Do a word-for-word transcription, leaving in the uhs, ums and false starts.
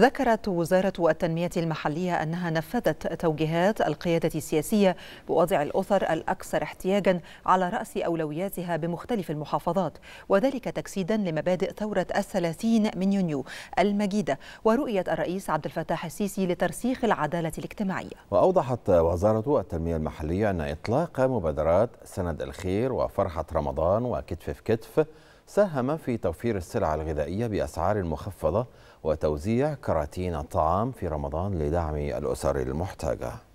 ذكرت وزارة التنمية المحلية أنها نفذت توجيهات القيادة السياسية بوضع الأسر الأكثر احتياجا على رأس أولوياتها بمختلف المحافظات، وذلك تجسيدا لمبادئ ثورة الثلاثين من يونيو المجيدة ورؤية الرئيس عبد الفتاح السيسي لترسيخ العدالة الاجتماعية. وأوضحت وزارة التنمية المحلية أن إطلاق مبادرات سند الخير وفرحة رمضان وكتف في كتف ساهم في توفير السلع الغذائية بأسعار مخفضة وتوزيع كراتين الطعام في رمضان لدعم الأسر المحتاجة.